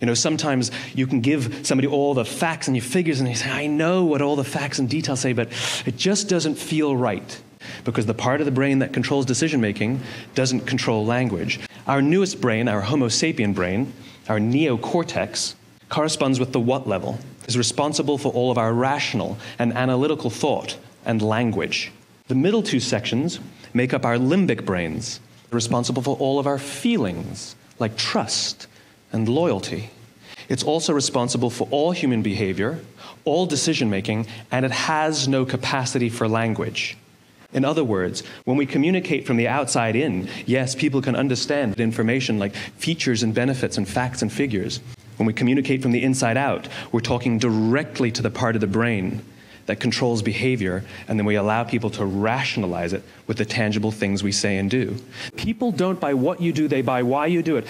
You know, sometimes you can give somebody all the facts and your figures, and they say, I know what all the facts and details say, but it just doesn't feel right, because the part of the brain that controls decision-making doesn't control language. Our newest brain, our Homo sapien brain, our neocortex, corresponds with the what level, is responsible for all of our rational and analytical thought and language. The middle two sections make up our limbic brains, responsible for all of our feelings, like trust and loyalty. It's also responsible for all human behavior, all decision-making, and it has no capacity for language. In other words, when we communicate from the outside in, yes, people can understand information like features and benefits and facts and figures. When we communicate from the inside out, we're talking directly to the part of the brain that controls behavior, and then we allow people to rationalize it with the tangible things we say and do. People don't buy what you do, they buy why you do it.